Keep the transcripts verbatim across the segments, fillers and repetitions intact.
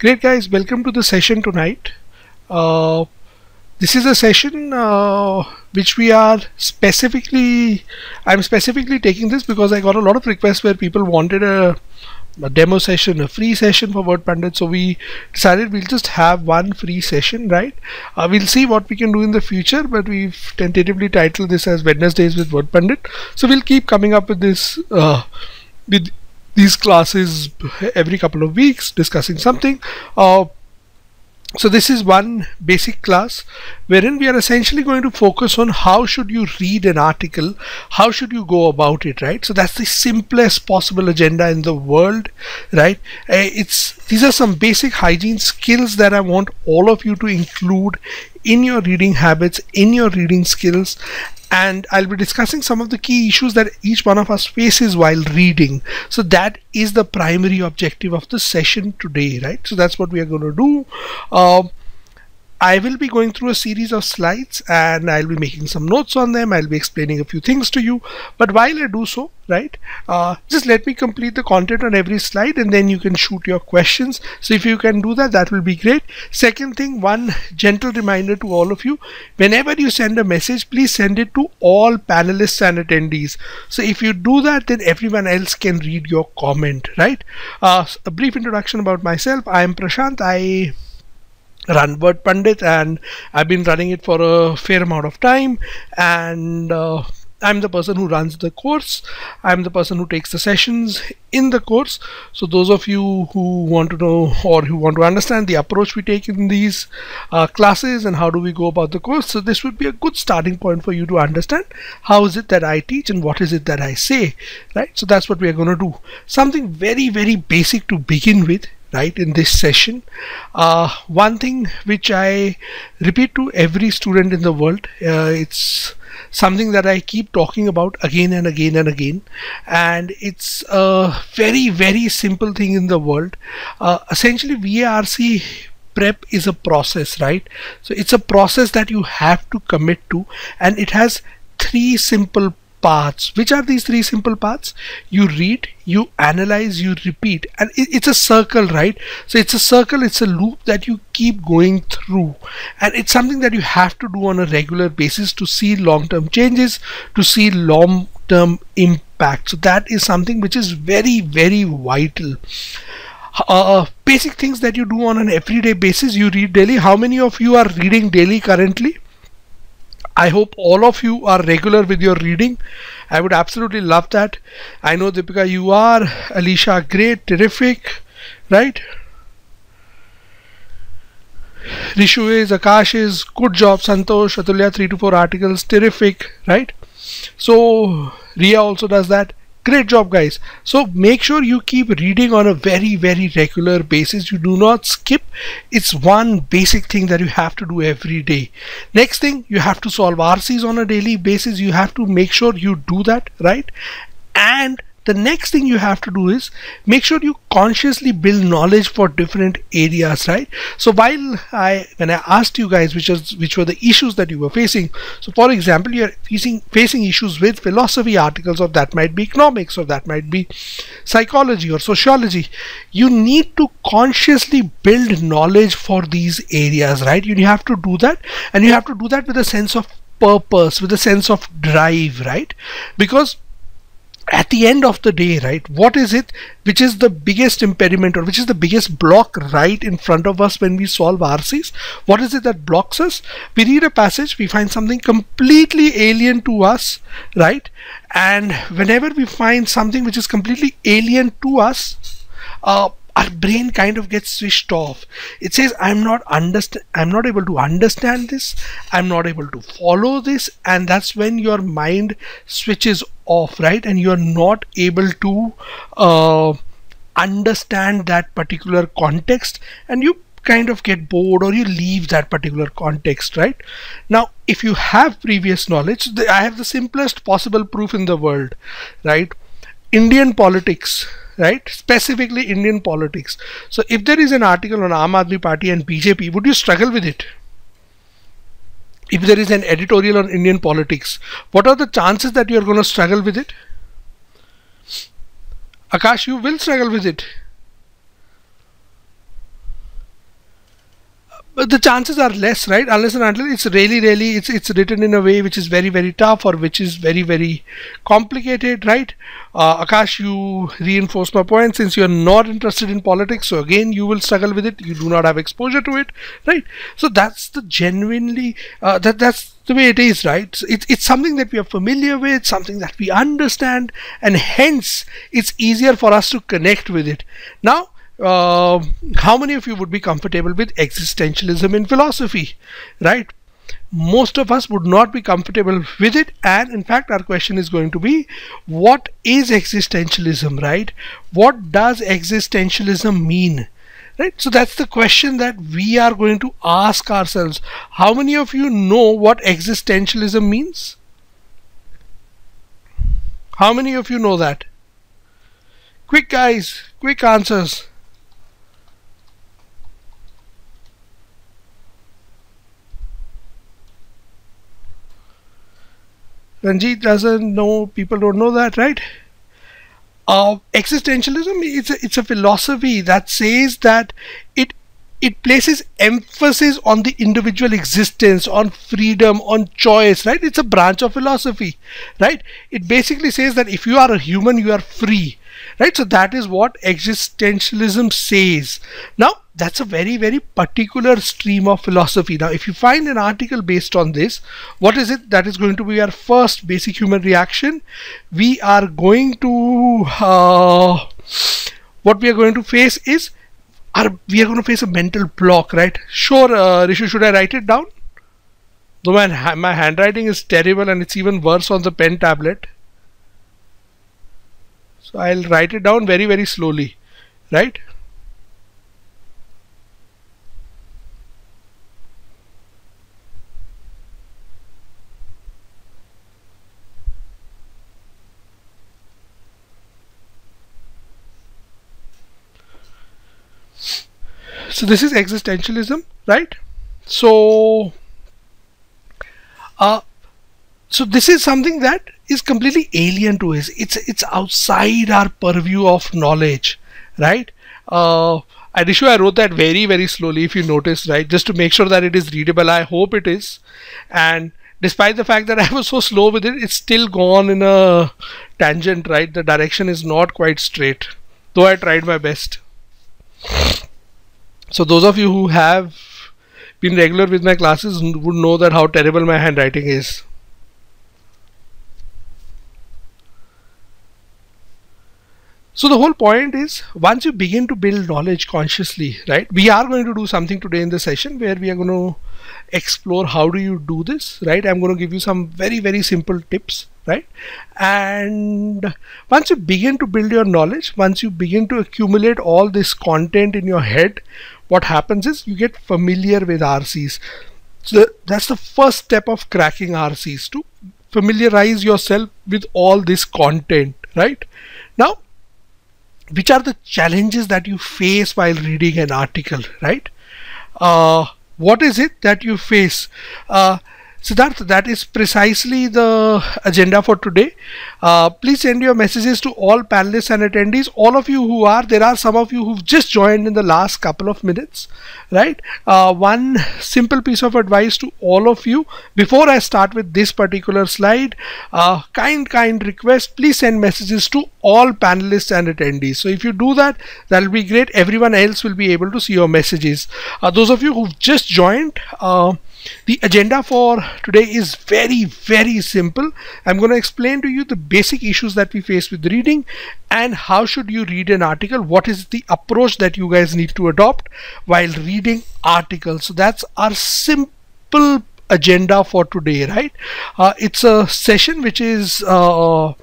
Great guys, welcome to the session tonight. Uh, this is a session uh, which we are specifically, I'm specifically taking this because I got a lot of requests where people wanted a, a demo session, a free session for Wordpandit. So we decided we'll just have one free session, right? Uh, we'll see what we can do in the future, but we've tentatively titled this as Wednesdays with Wordpandit. So we'll keep coming up with this, uh, with these classes every couple of weeks, discussing something. Uh, so this is one basic class wherein we are essentially going to focus on how should you read an article, how should you go about it, right? So that's the simplest possible agenda in the world, right? Uh, it's these are some basic hygiene skills that I want all of you to include in your reading habits, in your reading skills. And I'll be discussing some of the key issues that each one of us faces while reading. So that is the primary objective of the session today, right? So that's what we are going to do. Um, I will be going through a series of slides and I'll be making some notes on them. I'll be explaining a few things to you. But while I do so, right, uh, just let me complete the content on every slide and then you can shoot your questions. So if you can do that, that will be great. Second thing, one gentle reminder to all of you, whenever you send a message, please send it to all panelists and attendees. So if you do that, then everyone else can read your comment, right? Uh, a brief introduction about myself. I am Prashant. I run Wordpandit and I've been running it for a fair amount of time, and uh, I'm the person who runs the course. I'm the person who takes the sessions in the course. So those of you who want to know or who want to understand the approach we take in these uh, classes and how do we go about the course, so this would be a good starting point for you to understand how is it that I teach and what is it that I say, right? So that's what we are going to do. Something very, very basic to begin with, right, in this session. Uh, one thing which I repeat to every student in the world, uh, it's something that I keep talking about again and again and again, and it's a very, very simple thing in the world. Uh, essentially, V A R C prep is a process, right? So it's a process that you have to commit to, and it has three simple paths. Which are these three simple paths? You read, you analyze, you repeat, and it, it's a circle, right? So it's a circle, it's a loop that you keep going through, and it's something that you have to do on a regular basis to see long-term changes, to see long-term impact. So that is something which is very, very vital. Uh, basic things that you do on an everyday basis. You read daily. How many of you are reading daily currently? I hope all of you are regular with your reading. I would absolutely love that. I know, Deepika, you are. Alicia, great, terrific, right? Rishu is, Akash is, good job. Santosh, Atulya, three to four articles, terrific, right? So, Ria also does that. Great job, guys. So make sure you keep reading on a very, very regular basis. You do not skip. It's one basic thing that you have to do every day. Next thing, you have to solve R Cs on a daily basis. You have to make sure you do that, right? And the next thing you have to do is make sure you consciously build knowledge for different areas, right? So while I, when I asked you guys which is which were the issues that you were facing, so for example, you're facing facing issues with philosophy articles, or that might be economics, or that might be psychology or sociology. You need to consciously build knowledge for these areas, right? You have to do that, and you have to do that with a sense of purpose, with a sense of drive, right? Because at the end of the day, right, what is it which is the biggest impediment, or which is the biggest block right in front of us when we solve R Cs? What is it that blocks us? We read a passage, we find something completely alien to us, right? And whenever we find something which is completely alien to us, uh, our brain kind of gets switched off. It says, I'm not understand. I'm not able to understand this. I'm not able to follow this. And that's when your mind switches off, right? And you're not able to uh, understand that particular context, and you kind of get bored, or you leave that particular context, right? Now, if you have previous knowledge, I have the simplest possible proof in the world, right? Indian politics, right? Specifically Indian politics. So if there is an article on Aam Aadmi Party and B J P, would you struggle with it? If there is an editorial on Indian politics, what are the chances that you're going to struggle with it? Akash, you will struggle with it. But the chances are less, right? Unless and until it's really, really, it's it's written in a way which is very, very tough or which is very, very complicated, right? Uh, Akash, you reinforced my point. Since you're not interested in politics, so again, you will struggle with it. You do not have exposure to it, right? So that's the genuinely, uh, that that's the way it is, right? So it, it's something that we are familiar with, something that we understand, and hence, it's easier for us to connect with it. Now, Uh, how many of you would be comfortable with existentialism in philosophy, right? Most of us would not be comfortable with it, and in fact our question is going to be, what is existentialism, right? What does existentialism mean, right? So that's the question that we are going to ask ourselves. How many of you know what existentialism means? How many of you know that? Quick guys, quick answers. Ranjit doesn't know, people don't know that, right? Uh, existentialism, it's a, it's a philosophy that says that it it places emphasis on the individual existence, on freedom, on choice, right? It's a branch of philosophy, right? It basically says that if you are a human, you are free, right? So that is what existentialism says. Now, that's a very, very particular stream of philosophy. Now, if you find an article based on this, what is it that is going to be our first basic human reaction? We are going to, uh, what we are going to face is, are, we are going to face a mental block, right? Sure, uh, Rishu, should I write it down? Though my, my handwriting is terrible and it's even worse on the pen tablet. So I'll write it down very, very slowly, right? So this is existentialism, right? So, uh, so this is something that is completely alien to us. It's it's outside our purview of knowledge, right? Uh, I Rishu, I wrote that very very slowly. If you notice, right, just to make sure that it is readable. I hope it is. And despite the fact that I was so slow with it, it's still gone in a tangent, right? The direction is not quite straight, though I tried my best. So those of you who have been regular with my classes would know that how terrible my handwriting is. So the whole point is, once you begin to build knowledge consciously, right? We are going to do something today in the session where we are going to explore how do you do this, right? I'm going to give you some very, very simple tips, right? And once you begin to build your knowledge, once you begin to accumulate all this content in your head, what happens is you get familiar with R Cs. So that's the first step of cracking R Cs, to familiarize yourself with all this content, right? Now, which are the challenges that you face while reading an article, right? Uh, what is it that you face? Uh, Siddharth, that is precisely the agenda for today. Uh, please send your messages to all panelists and attendees. All of you who are, there are some of you who've just joined in the last couple of minutes, right? Uh, one simple piece of advice to all of you. Before I start with this particular slide, uh, kind, kind request, please send messages to all panelists and attendees. So if you do that, that'll be great. Everyone else will be able to see your messages. Uh, those of you who've just joined, uh, the agenda for today is very, very simple. I'm going to explain to you the basic issues that we face with reading and how should you read an article. What is the approach that you guys need to adopt while reading articles? So that's our simple agenda for today, right? Uh, it's a session which is, uh,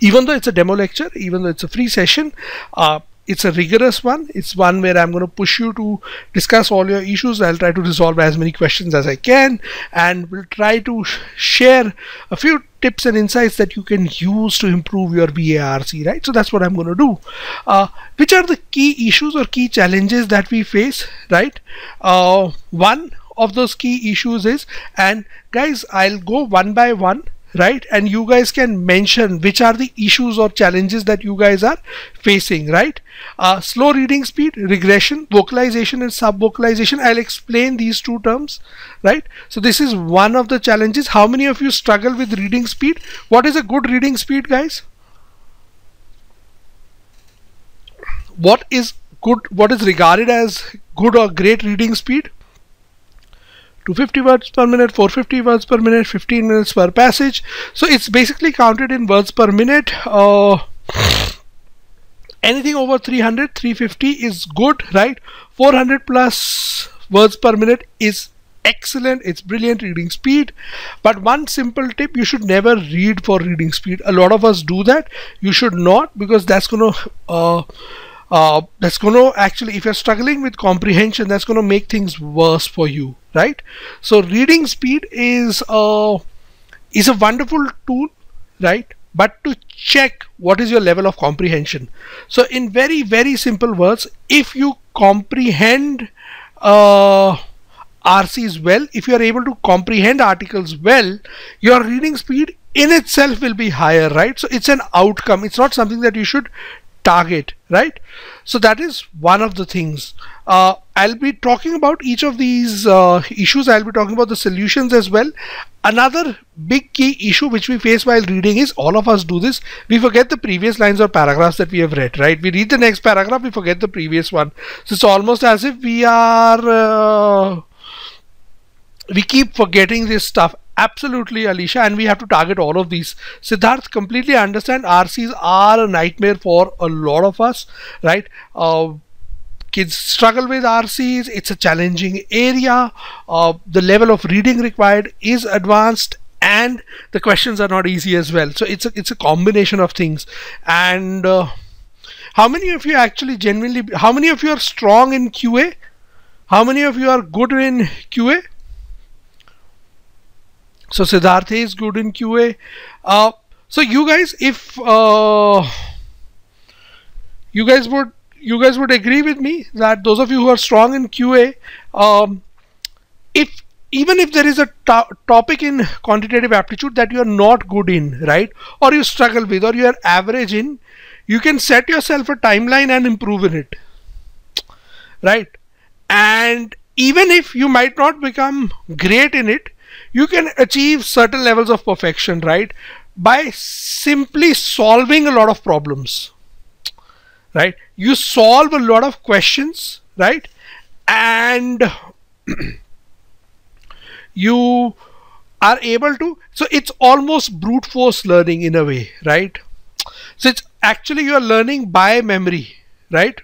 even though it's a demo lecture, even though it's a free session, uh, it's a rigorous one. It's one where I'm going to push you to discuss all your issues. I'll try to resolve as many questions as I can, and we'll try to share a few tips and insights that you can use to improve your VARC, right? So that's what I'm going to do. Uh, which are the key issues or key challenges that we face, right? Uh, one of those key issues is, and guys, I'll go one by one, right? And you guys can mention which are the issues or challenges that you guys are facing, right? Uh, slow reading speed, regression, vocalization and sub-vocalization. I'll explain these two terms, right? So this is one of the challenges. How many of you struggle with reading speed? What is a good reading speed, guys? What is good? What is regarded as good or great reading speed? two hundred fifty words per minute, four hundred fifty words per minute, fifteen minutes per passage. So it's basically counted in words per minute. Uh, anything over three hundred, three hundred fifty is good, right? four hundred plus words per minute is excellent. It's brilliant reading speed. But one simple tip, you should never read for reading speed. A lot of us do that. You should not, because that's going to... Uh, Uh, that's going to actually, if you're struggling with comprehension, that's going to make things worse for you, right? So reading speed is uh, is a wonderful tool, right? But to check what is your level of comprehension. So in very, very simple words, if you comprehend uh, R Cs well, if you're able to comprehend articles well, your reading speed in itself will be higher, right? So it's an outcome. It's not something that you should target, right? So that is one of the things. Uh, I'll be talking about each of these uh, issues. I'll be talking about the solutions as well. Another big key issue which we face while reading is, all of us do this, we forget the previous lines or paragraphs that we have read, right? We read the next paragraph, we forget the previous one. So it's almost as if we are, uh, we keep forgetting this stuff. Absolutely, Alisha, and we have to target all of these. Siddharth, completely understand. R Cs are a nightmare for a lot of us, right? Uh, kids struggle with R Cs. It's a challenging area. Uh, the level of reading required is advanced, and the questions are not easy as well. So it's a, it's a combination of things. And uh, how many of you actually genuinely, how many of you are strong in Q A? How many of you are good in Q A? So Siddharth is good in Q A. Uh, so you guys, if uh, you guys would you guys would agree with me that those of you who are strong in Q A, um, if even if there is a to topic in quantitative aptitude that you are not good in, right, or you struggle with, or you are average in, you can set yourself a timeline and improve in it, right? And even if you might not become great in it, you can achieve certain levels of perfection, right, by simply solving a lot of problems, right? You solve a lot of questions, right, and you are able to, so it's almost brute force learning in a way, right? So it's actually, you are learning by memory, right?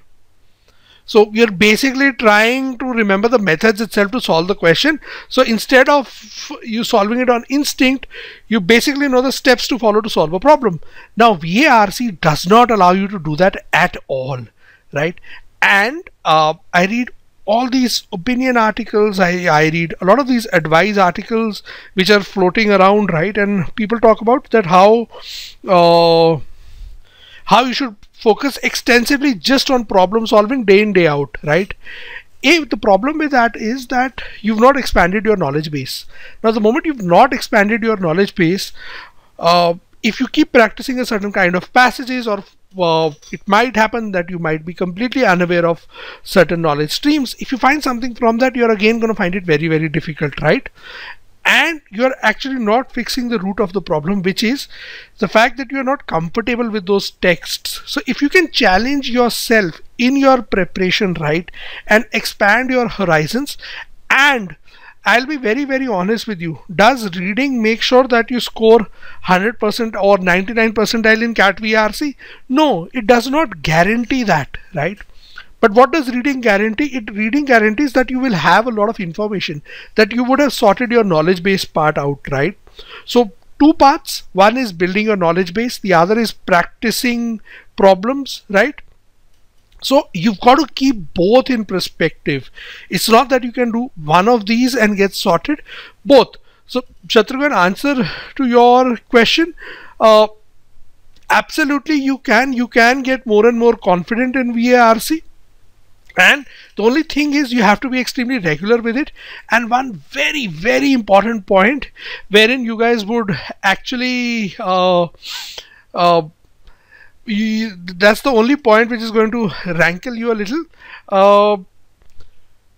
So you're basically trying to remember the methods itself to solve the question. So instead of you solving it on instinct, you basically know the steps to follow to solve a problem. Now, VARC does not allow you to do that at all, right? And uh, I read all these opinion articles. I, I read a lot of these advice articles which are floating around, right? And people talk about that how, uh, how you should focus extensively just on problem solving day in, day out, right? If the problem with that is that you've not expanded your knowledge base. Now, the moment you've not expanded your knowledge base, uh, if you keep practicing a certain kind of passages, or uh, it might happen that you might be completely unaware of certain knowledge streams. If you find something from that, you're again going to find it very, very difficult, right? And you're actually not fixing the root of the problem, which is the fact that you're not comfortable with those texts. So if you can challenge yourself in your preparation, right, and expand your horizons, and I'll be very, very honest with you, does reading make sure that you score one hundred percent or ninety-nine percentile in CAT V A R C? No, it does not guarantee that, right? But what does reading guarantee? It reading guarantees that you will have a lot of information, that you would have sorted your knowledge base part out, right? So two parts, one is building your knowledge base, the other is practicing problems, right? So you've got to keep both in perspective. It's not that you can do one of these and get sorted, both. So Shatrughan, answer to your question. Uh, absolutely, you can. You can get more and more confident in VARC. And The only thing is you have to be extremely regular with it. And one very, very important point wherein you guys would actually uh, uh, you, that's the only point which is going to rankle you a little. Uh,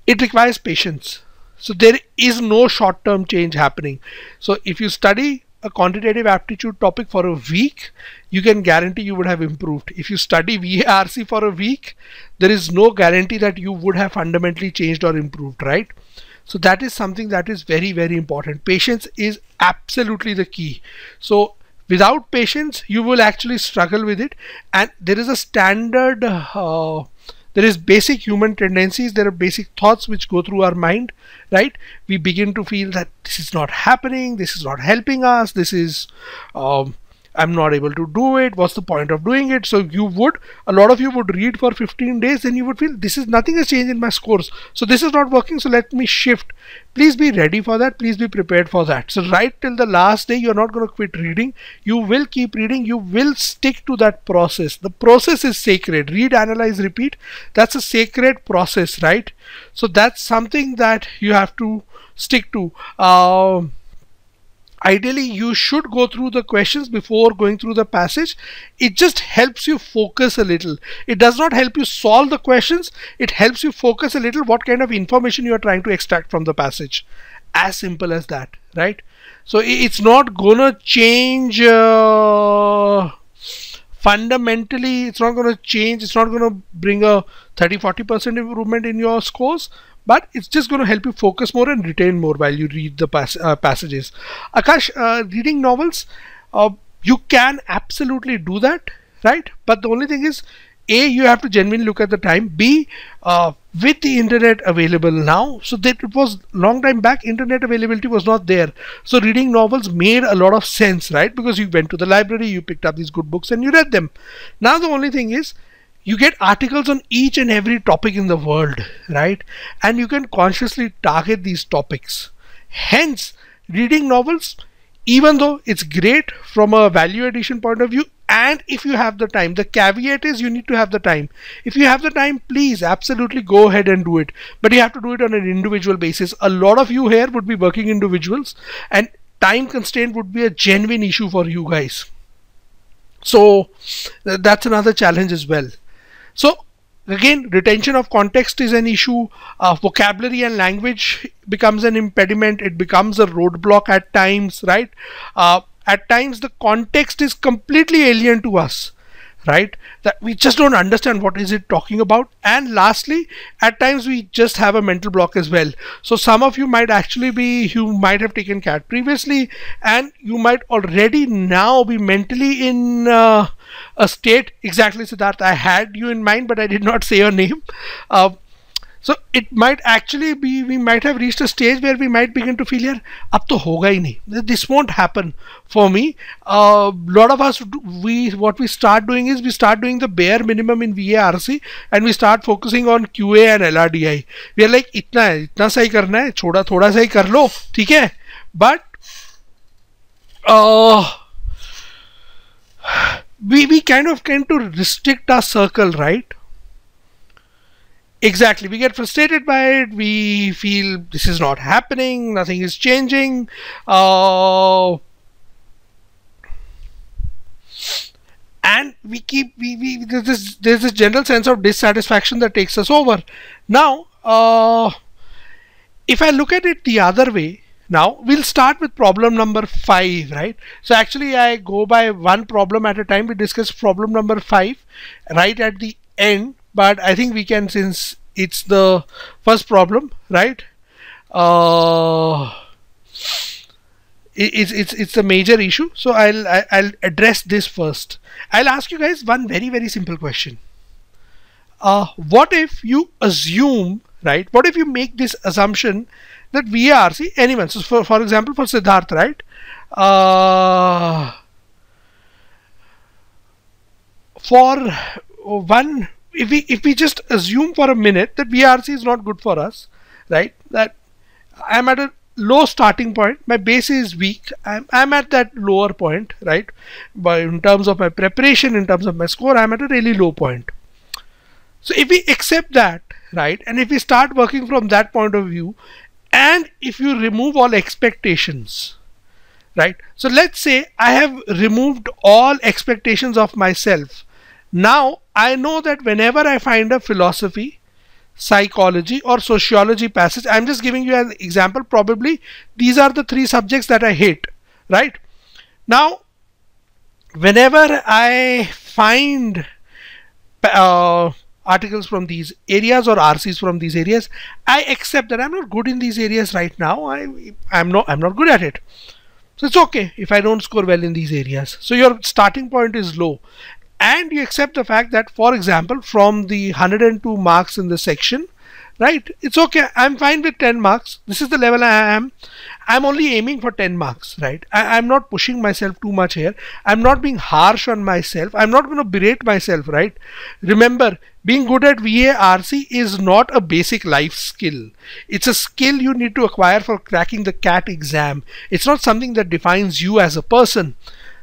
it requires patience. So there is no short-term change happening. So if you study a quantitative aptitude topic for a week, you can guarantee you would have improved. If you study V A R C for a week, there is no guarantee that you would have fundamentally changed or improved, right? So that is something that is very, very important. Patience is absolutely the key. So without patience, you will actually struggle with it. And there is a standard, uh, there is basic human tendencies, there are basic thoughts which go through our mind, right? We begin to feel that this is not happening, this is not helping us, this is, um, I'm not able to do it, what's the point of doing it? So you would, a lot of you would read for fifteen days, then you would feel this is nothing has changed in my scores. So this is not working, so let me shift. Please be ready for that, please be prepared for that. So right till the last day, you're not going to quit reading. You will keep reading, you will stick to that process. The process is sacred. Read, analyze, repeat. That's a sacred process, right? So that's something that you have to stick to. Um, Ideally, you should go through the questions before going through the passage. It just helps you focus a little. It does not help you solve the questions. It helps you focus a little what kind of information you are trying to extract from the passage. As simple as that, right? So it's not gonna change uh, fundamentally. It's not gonna change. It's not gonna bring a thirty to forty percent improvement in your scores. But it's just going to help you focus more and retain more while you read the pas uh, passages. Akash, uh, reading novels, uh, you can absolutely do that, right? But the only thing is, A, you have to genuinely look at the time. B, uh, with the internet available now, so that it was long time back, internet availability was not there. So reading novels made a lot of sense, right? Because you went to the library, you picked up these good books and you read them. Now the only thing is, you get articles on each and every topic in the world, right? And you can consciously target these topics. Hence, reading novels, even though it's great from a value addition point of view, and if you have the time, the caveat is you need to have the time. If you have the time, please absolutely go ahead and do it. But you have to do it on an individual basis. A lot of you here would be working individuals, and time constraint would be a genuine issue for you guys. So that's another challenge as well. So again, retention of context is an issue. Uh, vocabulary and language becomes an impediment. It becomes a roadblock at times, right? Uh, at times, the context is completely alien to us, right? That we just don't understand what is it talking about. And lastly, at times we just have a mental block as well. So some of you might actually be, you might have taken C A T previously, and you might already now be mentally in uh, a state. Exactly, Siddharth, I had you in mind, but I did not say your name. Uh, so it might actually be, we might have reached a stage where we might begin to feel, here, ab to hoga hi nahi. This won't happen for me. A uh, lot of us, we what we start doing is we start doing the bare minimum in V A R C and we start focusing on Q A and L R D I. We are like, itna hai, itna sahi karna hai, choda thoda sahi kar lo, theek hai? But uh, we, we kind of tend to restrict our circle, right? Exactly, we get frustrated by it, we feel this is not happening, nothing is changing, uh, and we keep, we, we there's, this, there's this general sense of dissatisfaction that takes us over. Now, uh, if I look at it the other way, now we'll start with problem number five, right? So actually I go by one problem at a time. We discuss problem number five right at the end. But I think we can, since it's the first problem, right? Uh, it's it's it's a major issue, so I'll I'll address this first. I'll ask you guys one very very simple question. Uh, what if you assume, right? What if you make this assumption that V A R C anyone? So for for example, for Siddharth, right? Uh, for one. If we, if we just assume for a minute that V A R C is not good for us, right? That I'm at a low starting point, my base is weak, I'm, I'm at that lower point, right? But in terms of my preparation, in terms of my score, I'm at a really low point. So if we accept that, right? And if we start working from that point of view, and if you remove all expectations, right? So let's say I have removed all expectations of myself. Now I know that whenever I find a philosophy, psychology or sociology passage, I'm just giving you an example, probably these are the three subjects that I hate, right? Now whenever I find uh, articles from these areas or R Cs from these areas, I accept that I'm not good in these areas right now. I, I'm, no, I'm not good at it. So it's okay if I don't score well in these areas. So your starting point is low. And you accept the fact that, for example, from the one hundred and two marks in the section, right, it's okay, I'm fine with ten marks. This is the level I am. I'm only aiming for ten marks, right? I, I'm not pushing myself too much here. I'm not being harsh on myself. I'm not going to berate myself, right? Remember, being good at V A R C is not a basic life skill. It's a skill you need to acquire for cracking the C A T exam. It's not something that defines you as a person.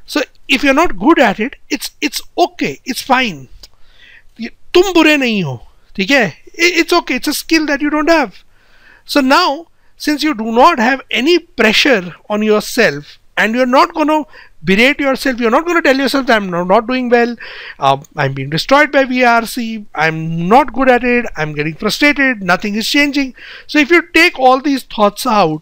So if you're not good at it, it's it's okay, it's fine. Tum bure nahi ho, theek hai? It's okay, it's a skill that you don't have. So now, since you do not have any pressure on yourself and you're not going to berate yourself, you're not going to tell yourself that I'm not doing well, uh, I'm being destroyed by V A R C, I'm not good at it, I'm getting frustrated, nothing is changing. So if you take all these thoughts out,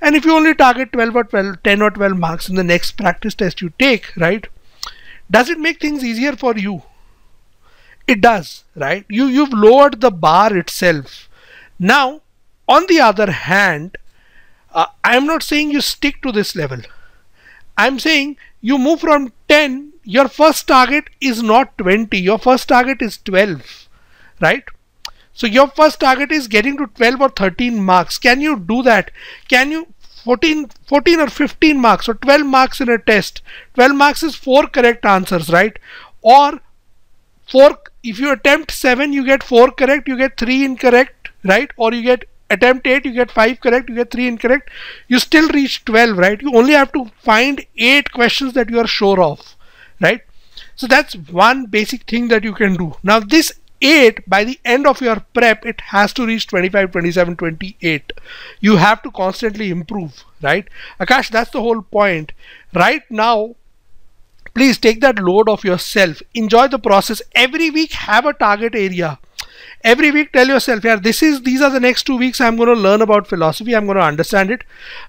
and if you only target twelve or twelve, ten or twelve marks in the next practice test you take, right? Does it make things easier for you? It does, right? You, you've lowered the bar itself. Now, on the other hand, uh, I'm not saying you stick to this level. I'm saying you move from ten, your first target is not twenty, your first target is twelve, right? So your first target is getting to twelve or thirteen marks. Can you do that? Can you fourteen, fourteen or fifteen marks or twelve marks in a test? twelve marks is four correct answers, right? Or four, if you attempt seven, you get four correct, you get three incorrect, right? Or you get attempt eight, you get five correct, you get three incorrect. You still reach twelve, right? You only have to find eight questions that you are sure of, right? So that's one basic thing that you can do. Now this eight, by the end of your prep, it has to reach twenty-five, twenty-seven, twenty-eight. You have to constantly improve, right? Akash, that's the whole point. Right now, please take that load off yourself. Enjoy the process. Every week, have a target area. Every week, tell yourself, yeah, this is, these are the next two weeks I'm going to learn about philosophy. I'm going to understand it.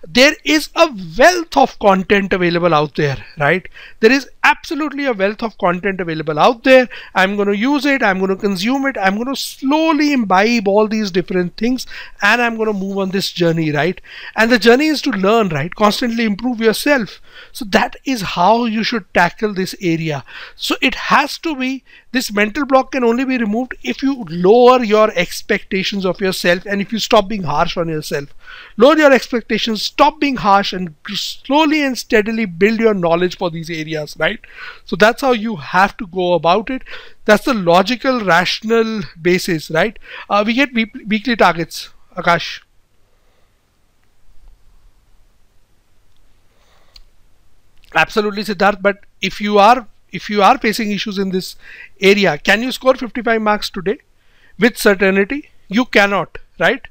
There is a wealth of content available out there, right? There is absolutely a wealth of content available out there. I'm going to use it. I'm going to consume it. I'm going to slowly imbibe all these different things, and I'm going to move on this journey, right? And the journey is to learn, right? Constantly improve yourself. So that is how you should tackle this area. So it has to be, this mental block can only be removed if you lower your expectations of yourself and if you stop being harsh on yourself. Lower your expectations, stop being harsh, and slowly and steadily build your knowledge for these areas, right? So that's how you have to go about it. That's the logical, rational basis, right? Uh, we get week weekly targets, Akash. Absolutely, Siddharth, but if you are if you are facing issues in this area, can you score fifty-five marks today with certainty? You cannot, right?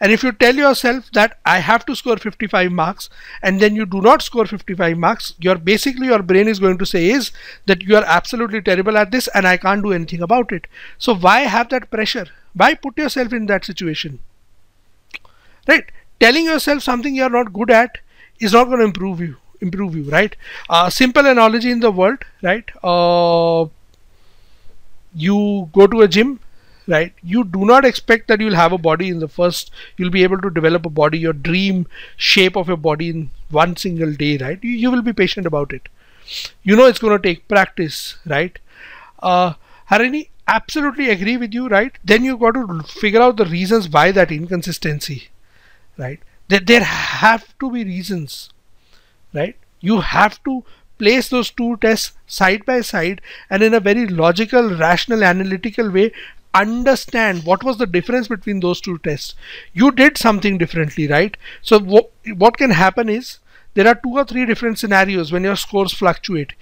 And if you tell yourself that I have to score fifty-five marks and then you do not score fifty-five marks, your basically your brain is going to say is that you are absolutely terrible at this and I can't do anything about it. So why have that pressure? Why put yourself in that situation, right? Telling yourself something you are not good at is not going to improve you, improve you, right? Uh, simple analogy in the world, right? Uh, you go to a gym, right? You do not expect that you'll have a body in the first, you'll be able to develop a body, your dream shape of your body in one single day, right? You, you will be patient about it. You know it's going to take practice, right? Uh, Harini, absolutely agree with you, right? Then you've got to figure out the reasons why that inconsistency, right? That there have to be reasons, right? You have to place those two tests side by side and in a very logical, rational, analytical way, understand what was the difference between those two tests. You did something differently, right? So what, what can happen is there are two or three different scenarios when your scores fluctuate.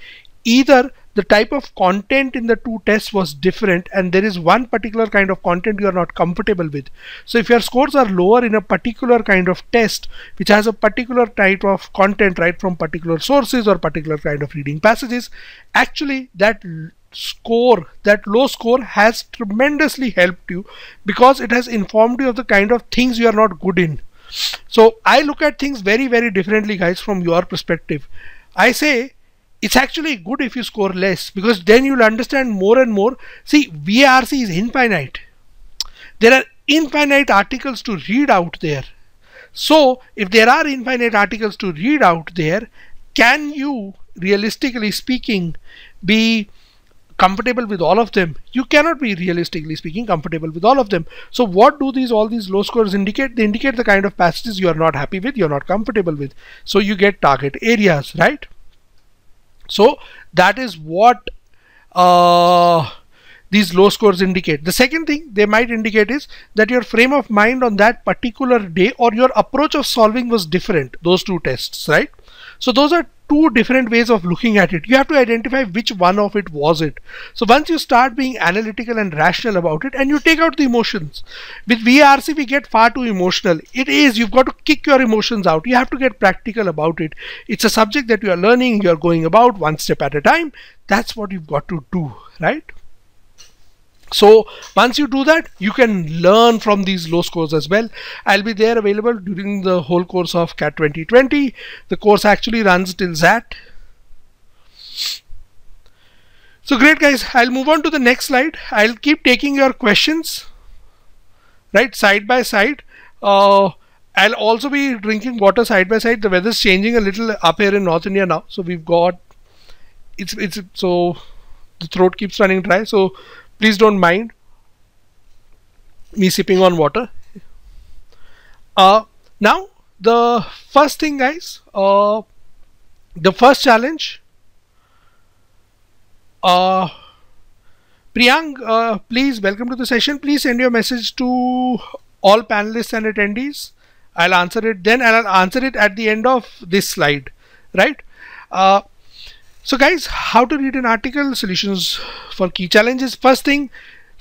Either the type of content in the two tests was different, and there is one particular kind of content you are not comfortable with. So if your scores are lower in a particular kind of test which has a particular type of content, right, from particular sources or particular kind of reading passages, actually that score, that low score has tremendously helped you because it has informed you of the kind of things you are not good in. So I look at things very, very differently, guys, from your perspective. I say it's actually good if you score less, because then you'll understand more and more. See, V A R C is infinite. There are infinite articles to read out there. So if there are infinite articles to read out there, can you, realistically speaking, be comfortable with all of them? You cannot be, realistically speaking, comfortable with all of them. So what do these all these low scores indicate? They indicate the kind of passages you are not happy with, you're not comfortable with. So you get target areas, right? So that is what uh, these low scores indicate. The second thing they might indicate is that your frame of mind on that particular day or your approach of solving was different, those two tests, right? So those are two different ways of looking at it. You have to identify which one of it was it. So once you start being analytical and rational about it, and you take out the emotions. With V A R C, we get far too emotional. It is, you've got to kick your emotions out. You have to get practical about it. It's a subject that you are learning, you're going about one step at a time. That's what you've got to do, right? So once you do that, you can learn from these low scores as well. I'll be there available during the whole course of C A T twenty twenty. The course actually runs till Z A T. So great, guys, I'll move on to the next slide. I'll keep taking your questions, right, side by side. Uh, I'll also be drinking water side by side. The weather's changing a little up here in North India now. So we've got, it's, it's, so the throat keeps running dry. So please don't mind me sipping on water. Uh, now, the first thing, guys, uh, the first challenge. Uh, Priyank, uh, please, welcome to the session. Please send your message to all panelists and attendees. I'll answer it then, and I'll answer it at the end of this slide, right? Uh, So guys, how to read an article, solutions for key challenges. First thing,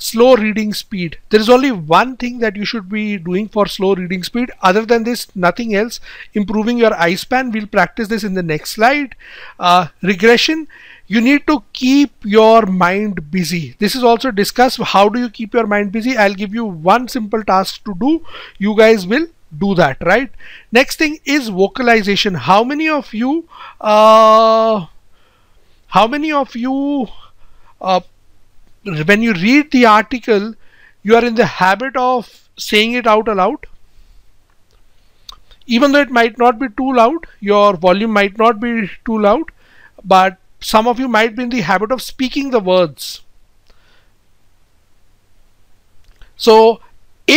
slow reading speed. There is only one thing that you should be doing for slow reading speed. Other than this, nothing else. Improving your eye span. We'll practice this in the next slide. Uh, regression. You need to keep your mind busy. This is also discussed. How do you keep your mind busy? I'll give you one simple task to do. You guys will do that, right? Next thing is vocalization. How many of you... Uh, How many of you, uh, when you read the article, you are in the habit of saying it out aloud? Even though it might not be too loud, your volume might not be too loud, but some of you might be in the habit of speaking the words. So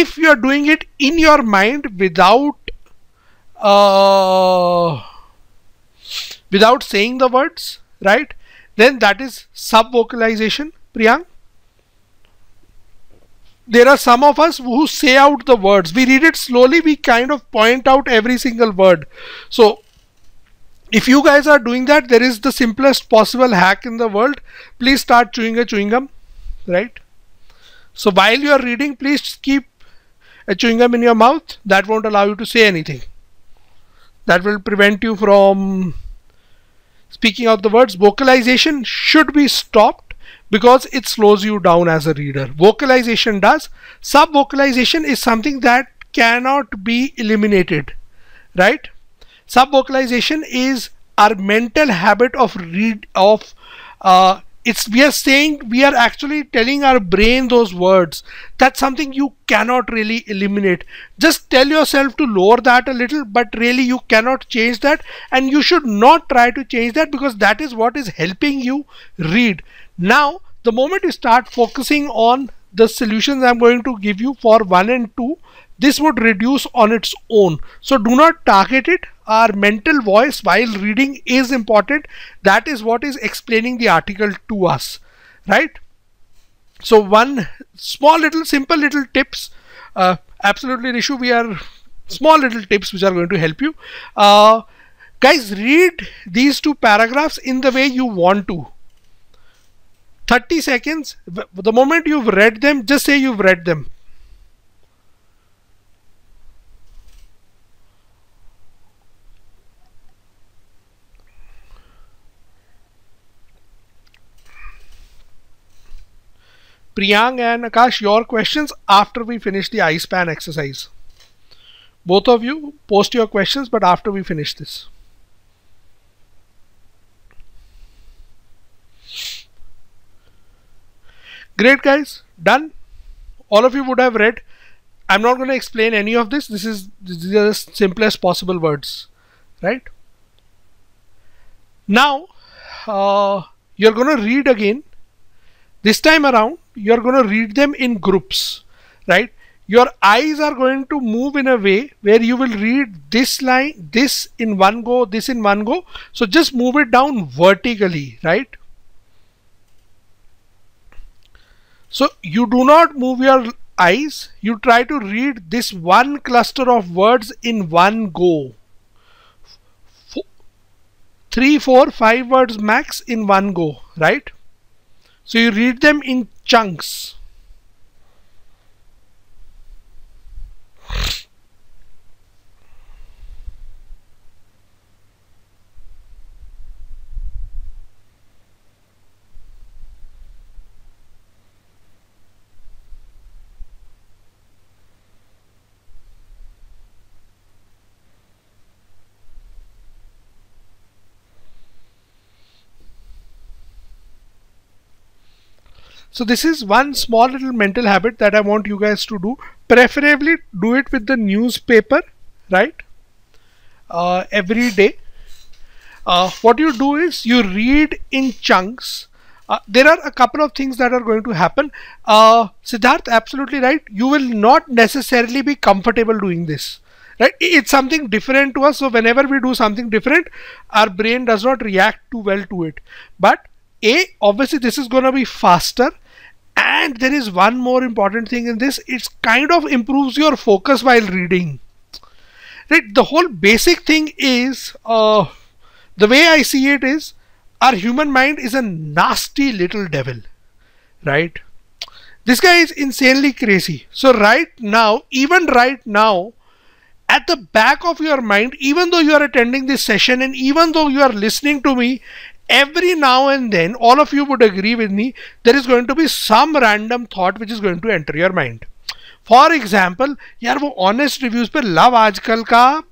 if you are doing it in your mind without, uh, without saying the words, right? Then that is sub-vocalization, Priyank. There are some of us who say out the words. We read it slowly. We kind of point out every single word. So if you guys are doing that, there is the simplest possible hack in the world. Please start chewing a chewing gum, right? So while you are reading, please keep a chewing gum in your mouth. That won't allow you to say anything. That will prevent you from speaking out the words. Vocalization should be stopped because it slows you down as a reader. Vocalization does. Sub-vocalization is something that cannot be eliminated, right? Sub-vocalization is our mental habit of read of uh, it's we are saying we are actually telling our brain those words. That's something you cannot really eliminate. Just tell yourself to lower that a little, but really you cannot change that, and you should not try to change that, because that is what is helping you read. Now, the moment you start focusing on the solutions I'm going to give you for one and two, this would reduce on its own. So do not target it. Our mental voice while reading is important. That is what is explaining the article to us, right? So one small little simple little tips, uh, absolutely Rishu, we are small little tips which are going to help you. Uh, guys, read these two paragraphs in the way you want to. thirty seconds, the moment you've read them, just say you've read them. Priyang and Akash, your questions after we finish the I-span exercise. Both of you post your questions, but after we finish this. Great guys, done. All of you would have read. I'm not going to explain any of this. This is these are the simplest possible words, right? Now uh, you're going to read again. This time around, you're going to read them in groups, right? Your eyes are going to move in a way where you will read this line, this in one go, this in one go. So just move it down vertically, right? So you do not move your eyes. You try to read this one cluster of words in one go. Four, three, four, five words max in one go, right? So you read them in chunks. So this is one small little mental habit that I want you guys to do. Preferably do it with the newspaper, right? Uh, every day. Uh, what you do is you read in chunks. Uh, there are a couple of things that are going to happen. Uh, Siddharth, absolutely right. You will not necessarily be comfortable doing this, right? It's something different to us. So whenever we do something different, our brain does not react too well to it. But A, obviously this is going to be faster, and there is one more important thing in this. It's kind of improves your focus while reading, right? The whole basic thing is, uh, the way I see it is, our human mind is a nasty little devil, right? This guy is insanely crazy. So right now, even right now, at the back of your mind, even though you are attending this session and even though you are listening to me, every now and then, all of you would agree with me, there is going to be some random thought which is going to enter your mind. For example, यार वो honest reviews पर love आजकल का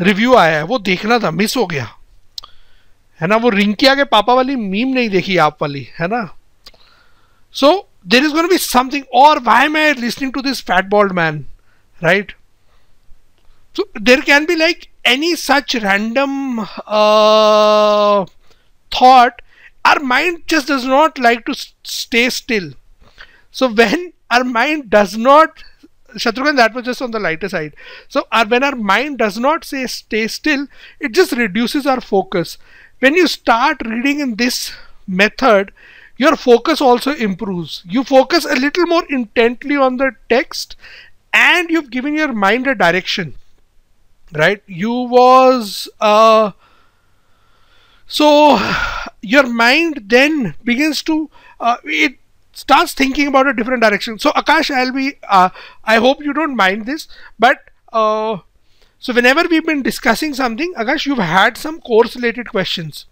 review आया है, वो देखना था, miss हो गया, है ना? वो रिंकिया के पापा वाली meme नहीं देखी आप वाली, है ना? So there is going to be something. Or why am I listening to this fat bald man, right? So there can be like any such random uh, thought. Our mind just does not like to stay still. So when our mind does not, Shatrughan, that was just on the lighter side. So our, when our mind does not say stay still, it just reduces our focus. When you start reading in this method, your focus also improves. You focus a little more intently on the text, and you've given your mind a direction. Right, you was uh, so your mind then begins to uh, it starts thinking about a different direction. So Akash, I'll be uh, I hope you don't mind this, but uh, so whenever we've been discussing something, Akash, you've had some course related questions,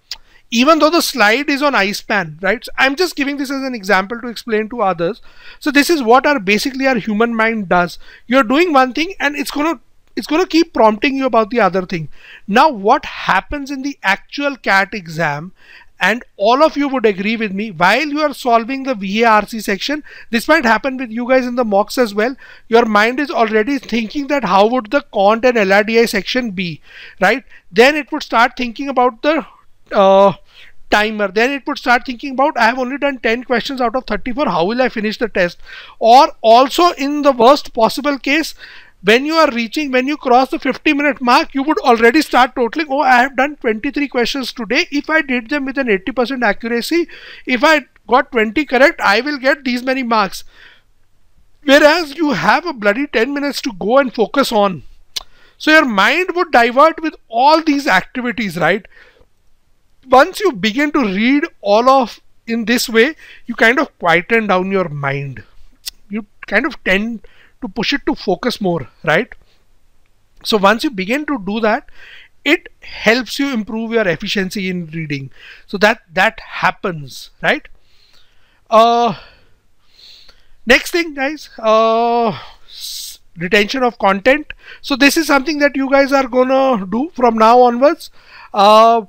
even though the slide is on I-span, right? So I'm just giving this as an example to explain to others. So this is what our basically our human mind does. You're doing one thing and it's going to It's going to keep prompting you about the other thing. Now what happens in the actual C A T exam, and all of you would agree with me, while you are solving the VARC section, this might happen with you guys in the mocks as well, your mind is already thinking that how would the quant and L R D I section be, right? Then it would start thinking about the uh, timer. Then it would start thinking about, I have only done ten questions out of thirty-four, how will I finish the test? Or also in the worst possible case, when you are reaching, when you cross the fifty minute mark, you would already start totaling, oh, I have done twenty-three questions today. If I did them with an eighty percent accuracy, if I got twenty correct, I will get these many marks. Whereas you have a bloody ten minutes to go and focus on. So your mind would divert with all these activities, right? Once you begin to read all of in this way, you kind of quieten down your mind. You kind of tend to push it to focus more, right? So once you begin to do that, it helps you improve your efficiency in reading. So that that happens, right? Uh, next thing, guys, uh, retention of content. So this is something that you guys are gonna do from now onwards. Uh,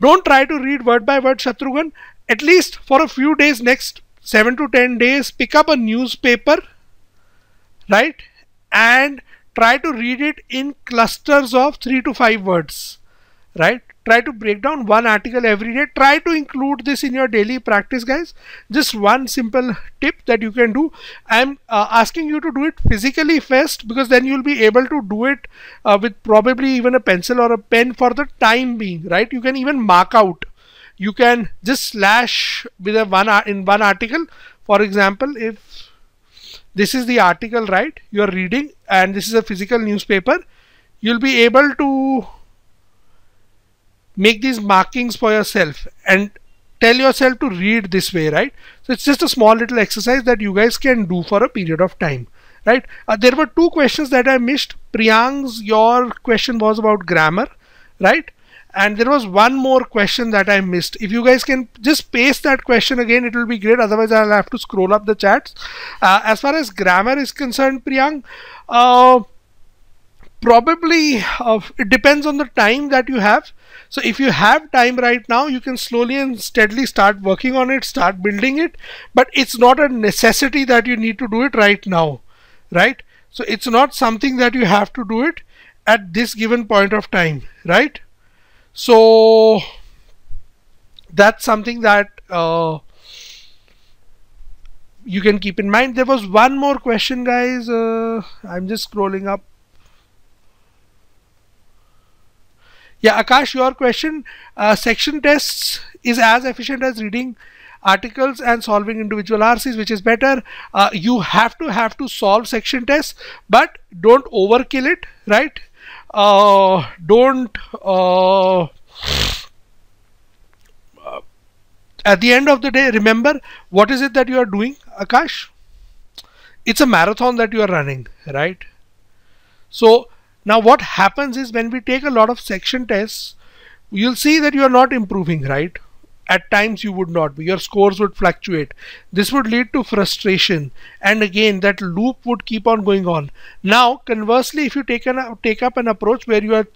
don't try to read word by word, Shatrughan. At least for a few days, next seven to ten days, pick up a newspaper, right? And try to read it in clusters of three to five words, right? Try to break down one article every day. Try to include this in your daily practice, guys. Just one simple tip that you can do. I'm uh, asking you to do it physically first, because then you'll be able to do it uh, with probably even a pencil or a pen for the time being, right? You can even mark out. You can just slash with a one in one article. For example, if this is the article, right, you are reading, and this is a physical newspaper, you'll be able to make these markings for yourself and tell yourself to read this way, right? So it's just a small little exercise that you guys can do for a period of time, right? Uh, there were two questions that I missed. Priyank's, your question was about grammar, right? And there was one more question that I missed. If you guys can just paste that question again, it will be great. Otherwise, I'll have to scroll up the chats. Uh, as far as grammar is concerned, Priyank, uh, probably uh, it depends on the time that you have. So if you have time right now, you can slowly and steadily start working on it, start building it. But it's not a necessity that you need to do it right now, right? So it's not something that you have to do it at this given point of time, right? So that's something that uh, you can keep in mind. There was one more question, guys. Uh, I'm just scrolling up. Yeah, Akash, your question. Uh, section tests is as efficient as reading articles and solving individual R Cs, which is better. Uh, you have to have to solve section tests, but don't overkill it, right? Uh, don't uh, at the end of the day, remember what is it that you are doing, Akash? It's a marathon that you are running, right? So now what happens is, when we take a lot of section tests, you'll see that you are not improving, right? At times you would not be, your scores would fluctuate. This would lead to frustration, and again that loop would keep on going on. Now conversely, if you take, an, take up an approach where you are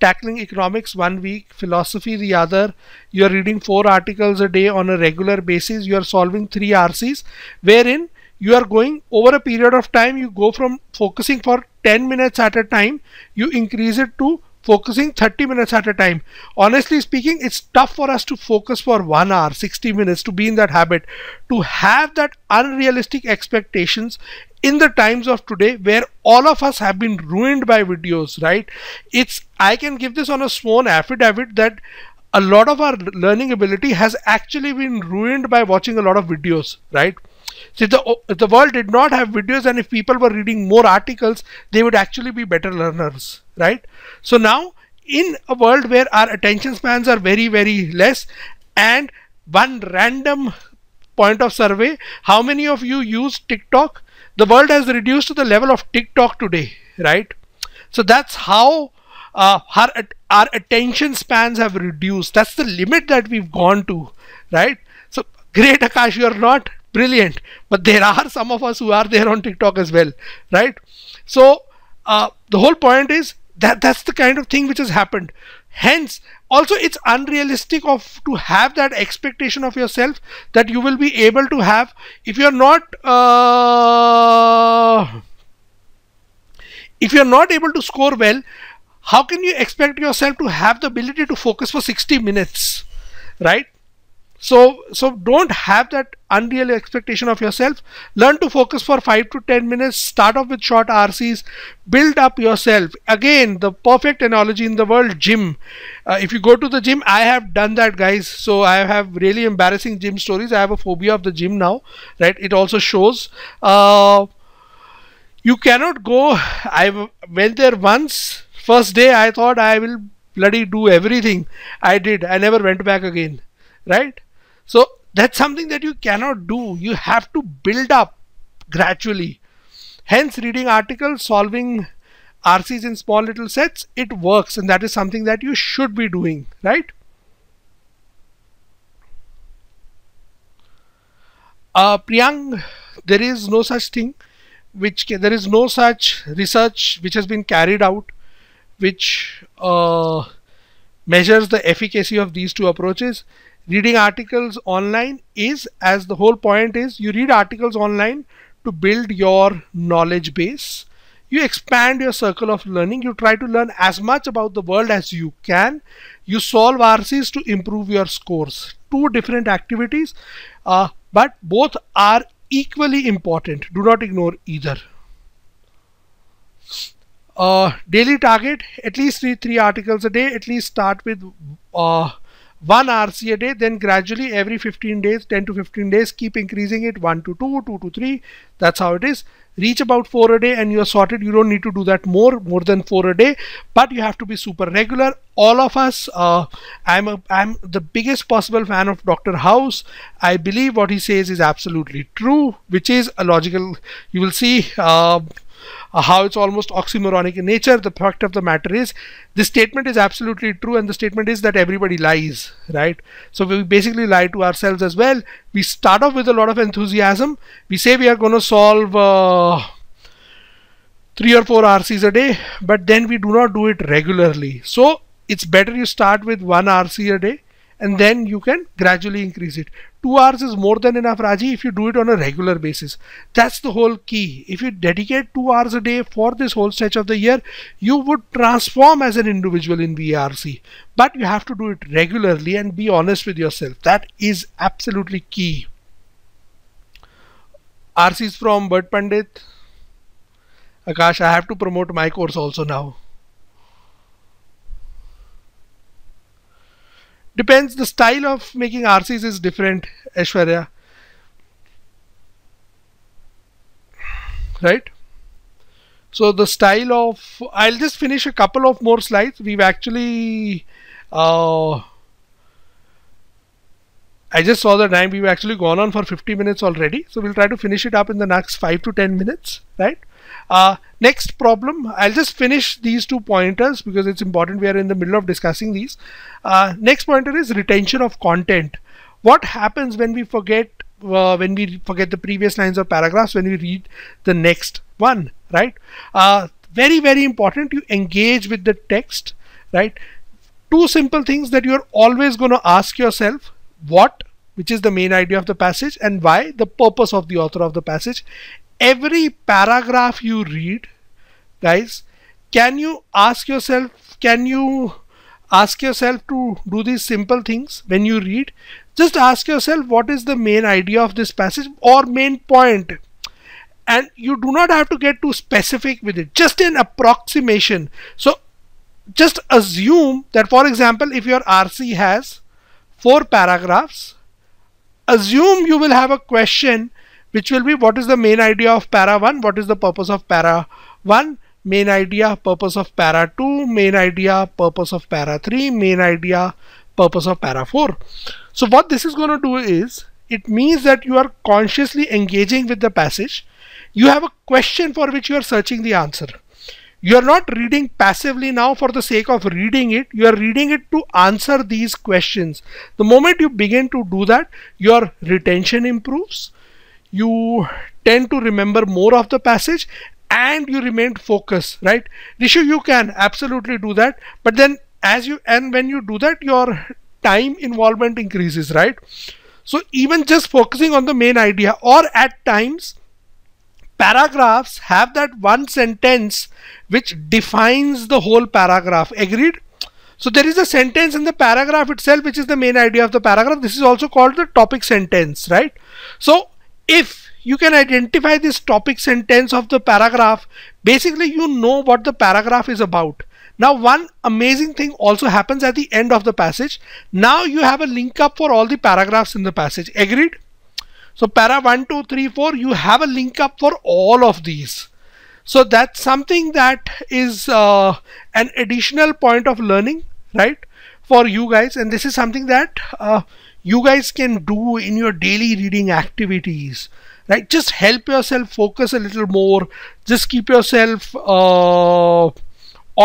tackling economics one week, philosophy the other, you are reading four articles a day on a regular basis, you are solving three R Cs, wherein you are going over a period of time, you go from focusing for ten minutes at a time, you increase it to focusing thirty minutes at a time. Honestly speaking, it's tough for us to focus for one hour, sixty minutes, to be in that habit, to have that unrealistic expectations in the times of today, where all of us have been ruined by videos, right? It's, I can give this on a sworn affidavit that a lot of our learning ability has actually been ruined by watching a lot of videos, right? So if the, if the world did not have videos, and if people were reading more articles, they would actually be better learners, right? So now, in a world where our attention spans are very, very less, and one random point of survey, how many of you use TikTok? The world has reduced to the level of TikTok today, right? So that's how uh, our, our attention spans have reduced. That's the limit that we've gone to, right? So great, Akash, you're not brilliant, but there are some of us who are there on TikTok as well, right? So uh, the whole point is that that's the kind of thing which has happened. Hence, also it's unrealistic of to have that expectation of yourself that you will be able to have, if you're not uh, if you're not able to score well, how can you expect yourself to have the ability to focus for sixty minutes, right? So, so don't have that unreal expectation of yourself. Learn to focus for five to ten minutes. Start off with short R Cs. Build up yourself. Again, the perfect analogy in the world, gym. Uh, if you go to the gym, I have done that, guys. So I have really embarrassing gym stories. I have a phobia of the gym now, right? It also shows. Uh, you cannot go. I went there once. First day, I thought I will bloody do everything. I did. I never went back again, right? So That's something that you cannot do. You have to build up gradually. Hence, reading articles, solving R Cs in small little sets, it works, and that is something that you should be doing, right? Uh, Priyang, there is no such thing, which there is no such research which has been carried out, which uh, measures the efficacy of these two approaches. Reading articles online is, as the whole point is, you read articles online to build your knowledge base. You expand your circle of learning. You try to learn as much about the world as you can. You solve R Cs to improve your scores. Two different activities, uh, but both are equally important. Do not ignore either. Uh, daily target, at least read three articles a day. At least start with uh, one R C a day, then gradually every fifteen days, ten to fifteen days, keep increasing it, one to two, two to three. That's how it is. Reach about four a day and you're sorted. You don't need to do that more more than four a day, but you have to be super regular. All of us, uh, I'm a, I'm the biggest possible fan of Doctor House. I believe what he says is absolutely true, which is a logical, you will see uh, Uh, how it's almost oxymoronic in nature. The fact of the matter is, this statement is absolutely true, and the statement is that everybody lies, right? So we basically lie to ourselves as well. We start off with a lot of enthusiasm. We say we are going to solve uh, three or four R Cs a day, but then we do not do it regularly. So it's better you start with one R C a day, and then you can gradually increase it. Two hours is more than enough, Raji, if you do it on a regular basis. That's the whole key. If you dedicate two hours a day for this whole stretch of the year, you would transform as an individual in V A R C. But you have to do it regularly and be honest with yourself. That is absolutely key. R Cs from Wordpandit. Akash, I have to promote my course also now. Depends, the style of making R Cs is different, Aishwarya, right? So the style of, I'll just finish a couple of more slides. We've actually, uh, I just saw the time, we've actually gone on for fifty minutes already. So we'll try to finish it up in the next five to ten minutes, right? Uh, next problem, I'll just finish these two pointers because it's important, we are in the middle of discussing these. Uh, next pointer is retention of content. What happens when we forget uh, when we forget the previous lines or paragraphs when we read the next one, right? Uh, very very important, you engage with the text, right? Two simple things that you're always going to ask yourself: what, which is the main idea of the passage, and why, the purpose of the author of the passage. Every paragraph you read, guys, can you ask yourself, can you ask yourself to do these simple things when you read? Just ask yourself, what is the main idea of this passage or main point? And you do not have to get too specific with it, just an approximation. So just assume that, for example, if your R C has four paragraphs, assume you will have a question which will be, what is the main idea of para one, what is the purpose of para one, main idea, purpose of para two, main idea, purpose of para three, main idea, purpose of para four. So what this is going to do is, it means that you are consciously engaging with the passage. You have a question for which you are searching the answer. You are not reading passively now for the sake of reading it. You are reading it to answer these questions. The moment you begin to do that, your retention improves. You tend to remember more of the passage and you remain focused, right? Rishu, you can absolutely do that. But then as you, and when you do that, your time involvement increases, right? So even just focusing on the main idea, or at times paragraphs have that one sentence which defines the whole paragraph. Agreed? So there is a sentence in the paragraph itself which is the main idea of the paragraph. This is also called the topic sentence, right? So if you can identify this topic sentence of the paragraph, basically you know what the paragraph is about. Now one amazing thing also happens at the end of the passage. Now you have a link up for all the paragraphs in the passage. Agreed? So para one, two, three, four, you have a link up for all of these. So that's something that is uh, an additional point of learning, right, for you guys. And this is something that uh, you guys can do in your daily reading activities, right? Just help yourself focus a little more. Just keep yourself uh,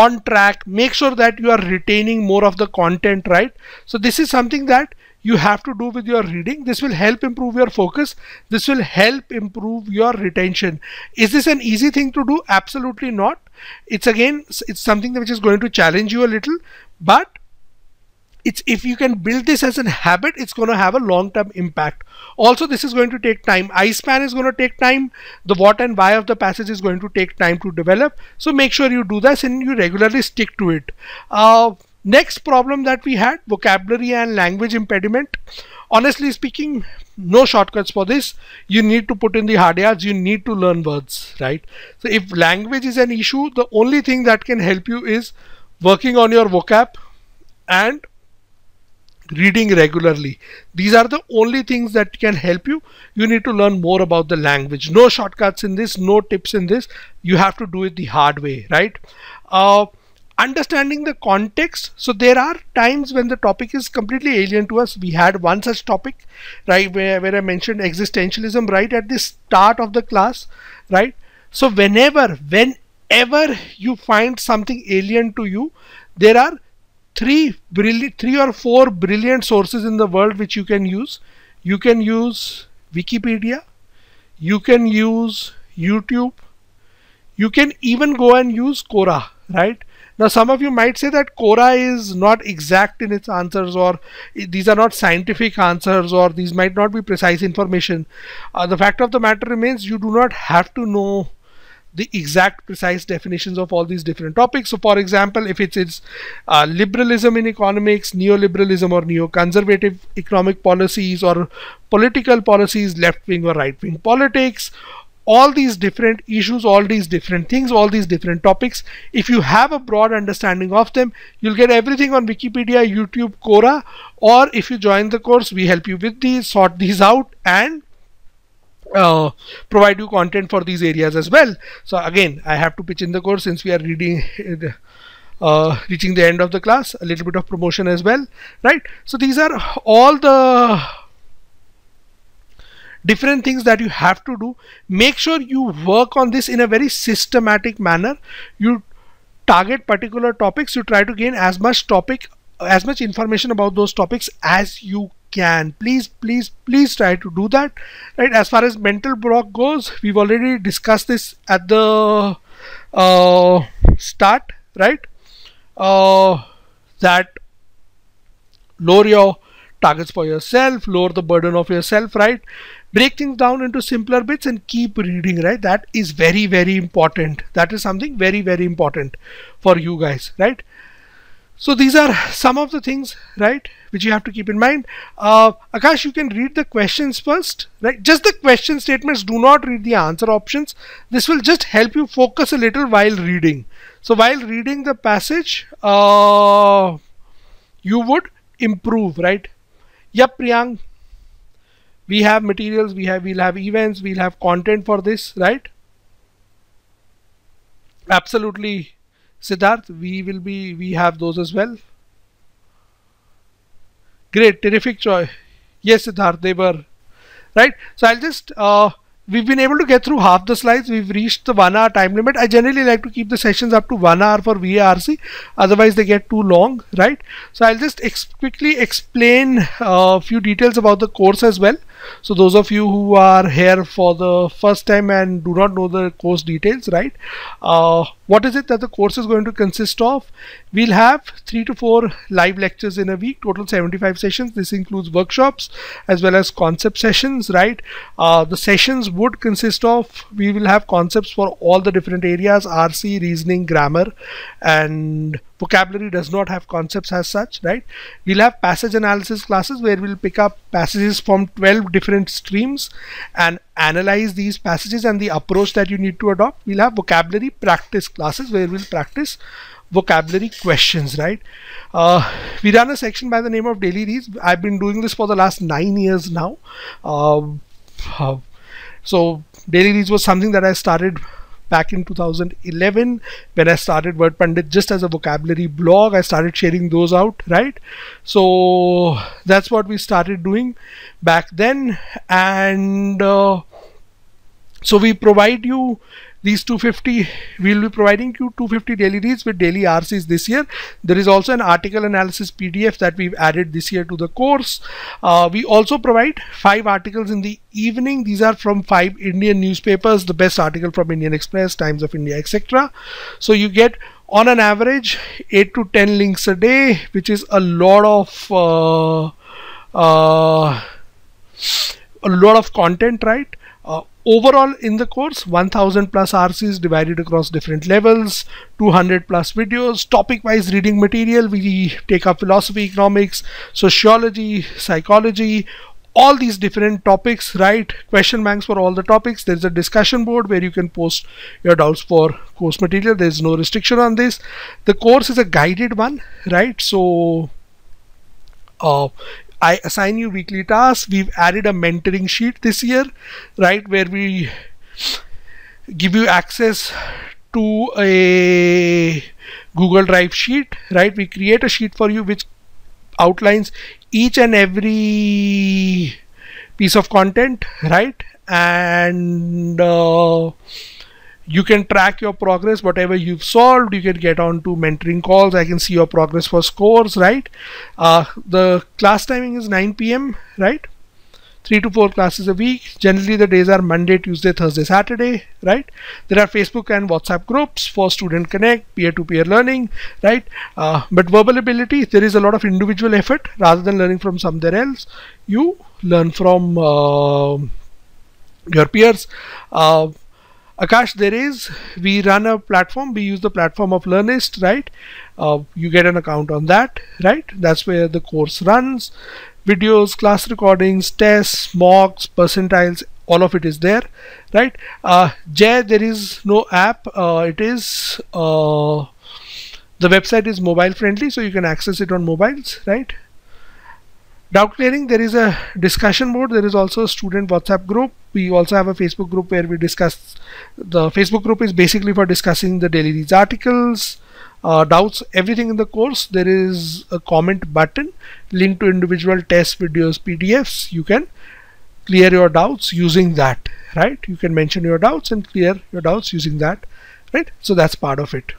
on track. Make sure that you are retaining more of the content, right? So this is something that you have to do with your reading. This will help improve your focus. This will help improve your retention. Is this an easy thing to do? Absolutely not. It's again, it's something which is going to challenge you a little, but it's, if you can build this as a habit, it's going to have a long-term impact. Also, this is going to take time. I span is going to take time. The what and why of the passage is going to take time to develop. So make sure you do this and you regularly stick to it. Uh, Next problem that we had, vocabulary and language impediment. Honestly speaking, no shortcuts for this. You need to put in the hard yards, you need to learn words, right? So if language is an issue, the only thing that can help you is working on your vocab and reading regularly. These are the only things that can help you. You need to learn more about the language. No shortcuts in this, no tips in this. You have to do it the hard way, right? Uh, Understanding the context. So there are times when the topic is completely alien to us. We had one such topic, right, where, where I mentioned existentialism right at the start of the class, right? So whenever, whenever you find something alien to you, there are three, brilliant, three or four brilliant sources in the world which you can use. You can use Wikipedia, you can use YouTube, you can even go and use Quora, right? Now, some of you might say that Quora is not exact in its answers, or these are not scientific answers, or these might not be precise information. Uh, the fact of the matter remains, you do not have to know the exact precise definitions of all these different topics. So for example, if it's, it's uh, liberalism in economics, neoliberalism or neoconservative economic policies or political policies, left-wing or right-wing politics, all these different issues, all these different things, all these different topics. If you have a broad understanding of them, you'll get everything on Wikipedia, YouTube, Quora, or if you join the course, we help you with these, sort these out, and uh, provide you content for these areas as well. So again, I have to pitch in the course since we are reading, uh, reaching the end of the class, a little bit of promotion as well, right? So these are all the different things that you have to do. Make sure you work on this in a very systematic manner. You target particular topics, you try to gain as much topic, as much information about those topics as you can. Please, please, please try to do that. Right? As far as mental block goes, we've already discussed this at the uh, start, right? Uh, that lower your targets for yourself, lower the burden of yourself, right? Break things down into simpler bits and keep reading, right? That is very, very important. That is something very, very important for you guys, right? So these are some of the things, right, which you have to keep in mind. Uh, Akash, you can read the questions first, right? Just the question statements, do not read the answer options. This will just help you focus a little while reading. So while reading the passage, uh, you would improve, right? Yep, Priyank. We have materials, we have, we'll have events, we'll have content for this, right? Absolutely, Siddharth, we will be, we have those as well. Great, terrific choice. Yes, Siddharth, they were, right? So I'll just, uh, we've been able to get through half the slides. We've reached the one hour time limit. I generally like to keep the sessions up to one hour for V A R C, otherwise they get too long, right? So I'll just ex quickly explain a uh, few details about the course as well. So those of you who are here for the first time and do not know the course details, right? Uh, what is it that the course is going to consist of? We'll have three to four live lectures in a week, total seventy-five sessions. This includes workshops as well as concept sessions, right? Uh, the sessions would consist of, we will have concepts for all the different areas, R C, reasoning, grammar, and vocabulary does not have concepts as such, right? We'll have passage analysis classes where we'll pick up passages from twelve different streams and analyze these passages and the approach that you need to adopt. We'll have vocabulary practice classes where we'll practice vocabulary questions, right? Uh, we run a section by the name of Daily Reads. I've been doing this for the last nine years now. Uh, uh, so Daily Reads was something that I started back in two thousand eleven when I started Wordpandit just as a vocabulary blog. I started sharing those out, right? So that's what we started doing back then. And uh, so we provide you these two hundred fifty, we'll be providing you two hundred fifty daily reads with daily R Cs this year. There is also an article analysis P D F that we've added this year to the course. Uh, we also provide five articles in the evening. These are from five Indian newspapers, the best article from Indian Express, Times of India, et cetera. So you get on an average eight to ten links a day, which is a lot of uh, uh, a lot of content, right? Uh, Overall in the course, one thousand plus R Cs divided across different levels, two hundred plus videos, topic-wise reading material. We take up philosophy, economics, sociology, psychology, all these different topics, right? Question banks for all the topics. There's a discussion board where you can post your doubts for course material. There's no restriction on this. The course is a guided one, right? So, uh, I assign you weekly tasks. We've added a mentoring sheet this year, right, where we give you access to a Google Drive sheet, right? We create a sheet for you which outlines each and every piece of content, right? And uh, you can track your progress, whatever you've solved. You can get on to mentoring calls. I can see your progress for scores, right? Uh, the class timing is nine P M, right? Three to four classes a week. Generally, the days are Monday, Tuesday, Thursday, Saturday, right? There are Facebook and WhatsApp groups for student connect, peer-to-peer learning, right? Uh, but verbal ability, there is a lot of individual effort. Rather than learning from somewhere else, you learn from uh, your peers. Uh, Akash, there is, we run a platform, we use the platform of Learnist, right? Uh, you get an account on that, right? That's where the course runs. Videos, class recordings, tests, mocks, percentiles, all of it is there, right? Uh, Jay, there is no app, uh, it is, uh, the website is mobile friendly, so you can access it on mobiles, right? Doubt clearing, there is a discussion board, there is also a student WhatsApp group. We also have a Facebook group where we discuss. The Facebook group is basically for discussing the daily reads articles, uh, doubts, everything in the course. There is a comment button, link to individual tests, videos, P D Fs. You can clear your doubts using that, right? You can mention your doubts and clear your doubts using that, right? So that's part of it.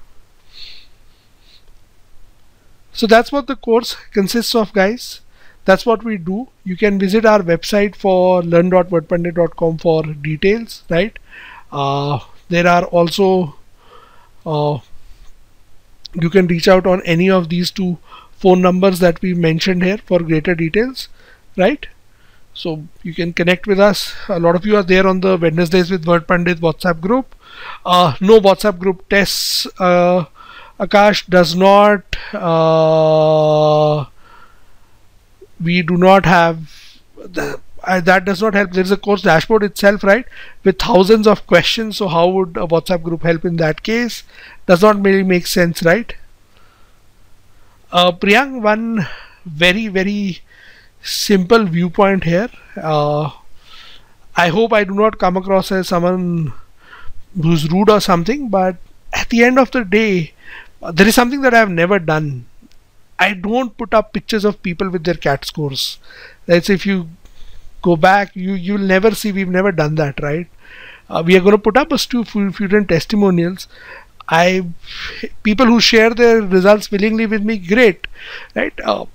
So that's what the course consists of, guys. That's what we do. You can visit our website for learn dot wordpandit dot com for details, right? Uh, there are also, uh, you can reach out on any of these two phone numbers that we mentioned here for greater details, right? So you can connect with us. A lot of you are there on the Wednesdays with Wordpandit WhatsApp group. Uh, no WhatsApp group tests. Uh, Akash does not... Uh, we do not have the, uh, that does not help. There is a course dashboard itself, right, with thousands of questions. So how would a WhatsApp group help in that case? Does not really make sense, right? uh, Priyang, one very very simple viewpoint here. uh, I hope I do not come across as someone who's rude or something, but at the end of the day, uh, there is something that I have never done. I don't put up pictures of people with their C A T scores. That's, if you go back, you you'll never see. We've never done that, right? Uh, we are going to put up a few student testimonials. I people who share their results willingly with me, great, right? Uh,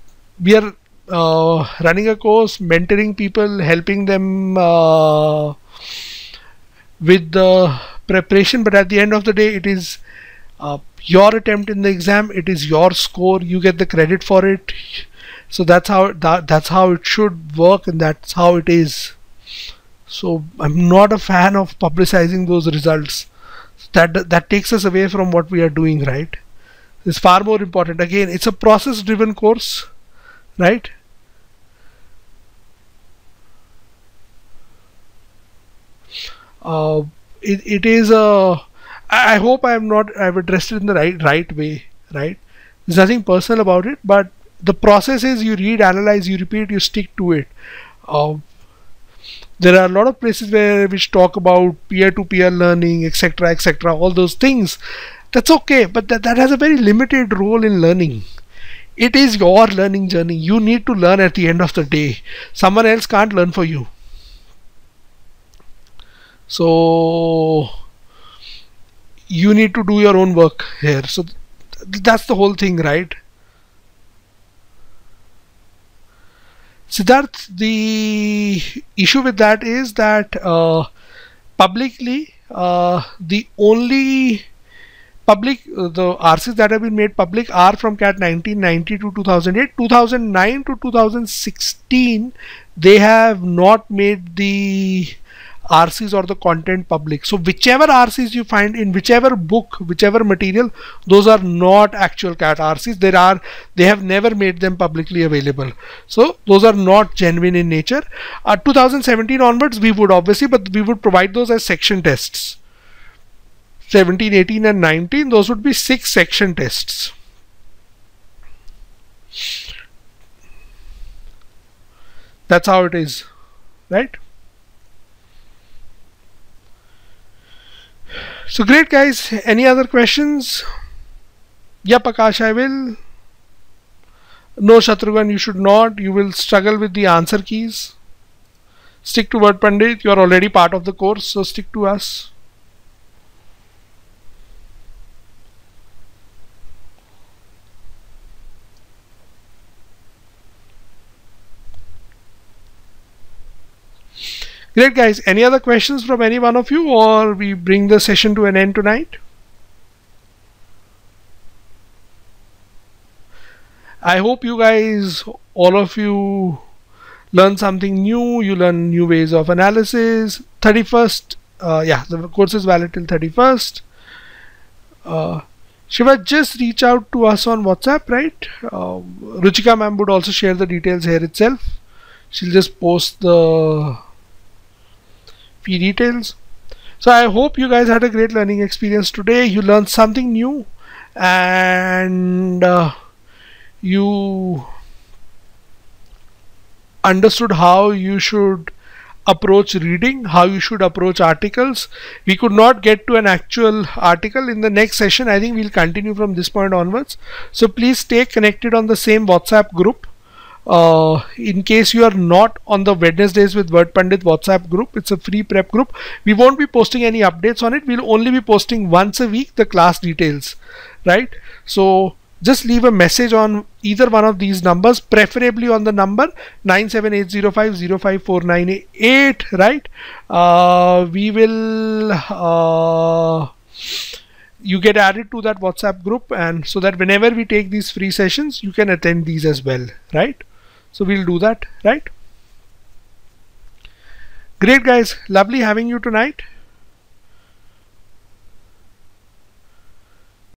we are uh, running a course, mentoring people, helping them uh, with the preparation. But at the end of the day, it is. Uh, your attempt in the exam, it is your score, you get the credit for it. So that's how that, that's how it should work, and that's how it is. So I'm not a fan of publicizing those results. That that takes us away from what we are doing, right? It's far more important. Again, it's a process driven course, right? Uh, it, it is a I hope I am not, I've addressed it in the right right way, right? There's nothing personal about it, but the process is you read, analyze, you repeat, you stick to it. Uh, There are a lot of places where which talk about peer-to-peer learning, etc., etc., all those things. That's okay, but that, that has a very limited role in learning. It is your learning journey. You need to learn at the end of the day. Someone else can't learn for you. So you need to do your own work here. So th that's the whole thing, right? Siddharth, the issue with that is that uh, publicly, uh, the only public, uh, the R Cs that have been made public are from C A T nineteen ninety to two thousand eight. two thousand nine to two thousand sixteen, they have not made the R Cs or the content public. So whichever R Cs you find in whichever book, whichever material, those are not actual C A T R Cs. There are, they have never made them publicly available. So those are not genuine in nature. Uh, two thousand seventeen onwards, we would obviously, but we would provide those as section tests. seventeen, eighteen and nineteen, those would be six section tests. That's how it is, right? So great, guys. Any other questions? Yep, Akash, I will. No, Shatrughan, you should not. You will struggle with the answer keys. Stick to Wordpandit. You are already part of the course, so stick to us. Great, guys. Any other questions from any one of you, or we bring the session to an end tonight? I hope you guys, all of you, learn something new. You learn new ways of analysis. thirty-first, uh, yeah, the course is valid till thirty-first. Uh, Shiva, just reach out to us on WhatsApp, right? Uh, Ruchika ma'am would also share the details here itself. She'll just post the details. So I hope you guys had a great learning experience today. You learned something new, and uh, you understood how you should approach reading, how you should approach articles. We could not get to an actual article in the next session. I think we'll continue from this point onwards. So please stay connected on the same WhatsApp group. Uh, in case you are not on the Wednesdays with Wordpandit WhatsApp group, it's a free prep group. We won't be posting any updates on it. We'll only be posting once a week the class details, right? So just leave a message on either one of these numbers, preferably on the number nine seven eight zero five zero five four nine eight, right? Uh, we will... Uh, you get added to that WhatsApp group, and so that whenever we take these free sessions, you can attend these as well, right? So we'll do that, right? Great, guys. Lovely having you tonight.